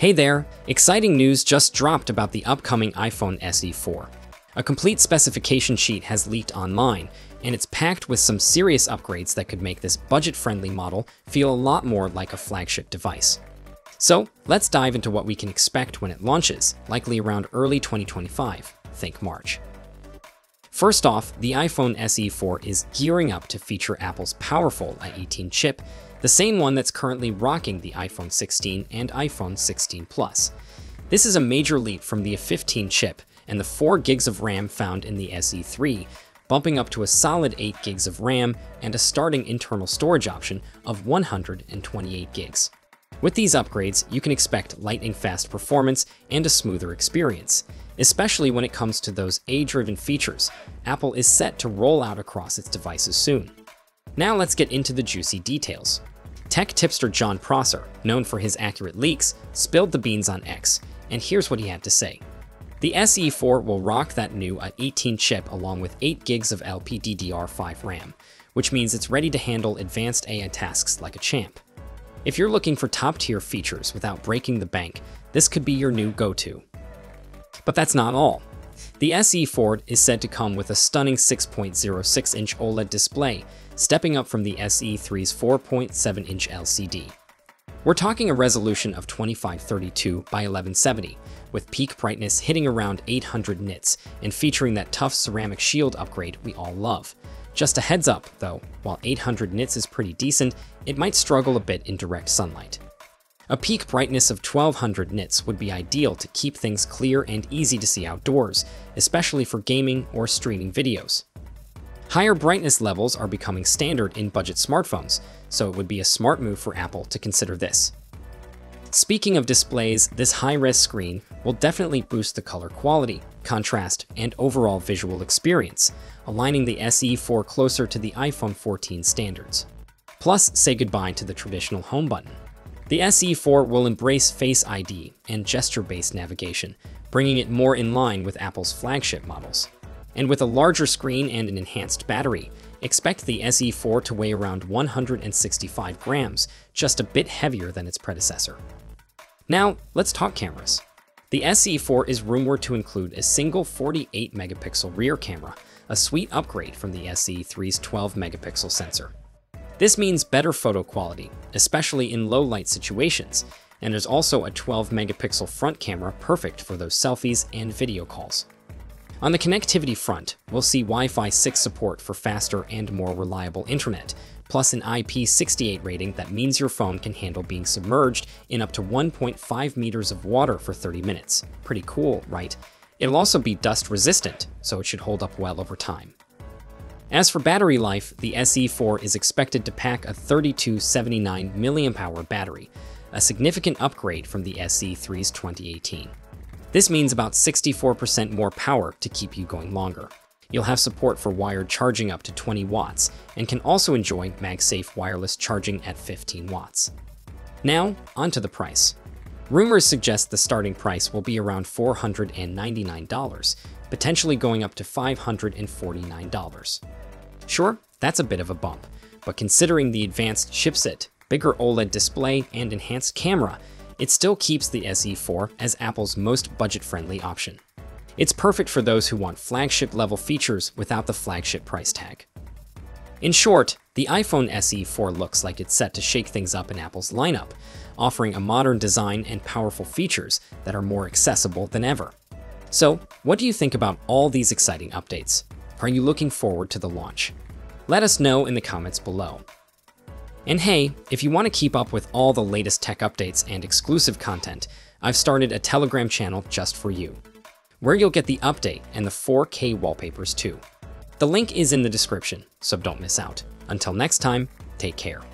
Hey there! Exciting news just dropped about the upcoming iPhone SE 4. A complete specification sheet has leaked online, and it's packed with some serious upgrades that could make this budget-friendly model feel a lot more like a flagship device. So, let's dive into what we can expect when it launches, likely around early 2025, think March. First off, the iPhone SE 4 is gearing up to feature Apple's powerful A18 chip, the same one that's currently rocking the iPhone 16 and iPhone 16 Plus. This is a major leap from the A15 chip and the 4 gigs of RAM found in the SE3, bumping up to a solid 8 gigs of RAM and a starting internal storage option of 128 gigs. With these upgrades, you can expect lightning-fast performance and a smoother experience. Especially when it comes to those A-driven features, Apple is set to roll out across its devices soon. Now let's get into the juicy details. Tech tipster John Prosser, known for his accurate leaks, spilled the beans on X, and here's what he had to say. The SE 4 will rock that new A18 chip along with 8 gigs of LPDDR5 RAM, which means it's ready to handle advanced AI tasks like a champ. If you're looking for top-tier features without breaking the bank, this could be your new go-to. But that's not all. The SE 4 is said to come with a stunning 6.06-inch OLED display, stepping up from the SE3's 4.7-inch LCD. We're talking a resolution of 2532 by 1170, with peak brightness hitting around 800 nits and featuring that tough ceramic shield upgrade we all love. Just a heads up, though, while 800 nits is pretty decent, it might struggle a bit in direct sunlight. A peak brightness of 1200 nits would be ideal to keep things clear and easy to see outdoors, especially for gaming or streaming videos. Higher brightness levels are becoming standard in budget smartphones, so it would be a smart move for Apple to consider this. Speaking of displays, this high-res screen will definitely boost the color quality, contrast, and overall visual experience, aligning the SE 4 closer to the iPhone 14 standards. Plus, say goodbye to the traditional home button. The SE 4 will embrace Face ID and gesture-based navigation, bringing it more in line with Apple's flagship models. And with a larger screen and an enhanced battery, expect the SE 4 to weigh around 165 grams, just a bit heavier than its predecessor. Now, let's talk cameras. The SE 4 is rumored to include a single 48-megapixel rear camera, a sweet upgrade from the SE3's 12-megapixel sensor. This means better photo quality, especially in low-light situations, and there's also a 12-megapixel front camera perfect for those selfies and video calls. On the connectivity front, we'll see Wi-Fi 6 support for faster and more reliable internet, plus an IP68 rating that means your phone can handle being submerged in up to 1.5 meters of water for 30 minutes. Pretty cool, right? It'll also be dust-resistant, so it should hold up well over time. As for battery life, the SE 4 is expected to pack a 3279 mAh battery, a significant upgrade from the SE3's 2018. This means about 64% more power to keep you going longer. You'll have support for wired charging up to 20 watts, and can also enjoy MagSafe wireless charging at 15 watts. Now, onto the price. Rumors suggest the starting price will be around $499, potentially going up to $549. Sure, that's a bit of a bump, but considering the advanced chipset, bigger OLED display, and enhanced camera, it still keeps the SE 4 as Apple's most budget-friendly option. It's perfect for those who want flagship-level features without the flagship price tag. In short, the iPhone SE 4 looks like it's set to shake things up in Apple's lineup, offering a modern design and powerful features that are more accessible than ever. So, what do you think about all these exciting updates? Are you looking forward to the launch? Let us know in the comments below. And hey, if you want to keep up with all the latest tech updates and exclusive content, I've started a Telegram channel just for you, where you'll get the update and the 4K wallpapers too. The link is in the description, so don't miss out. Until next time, take care.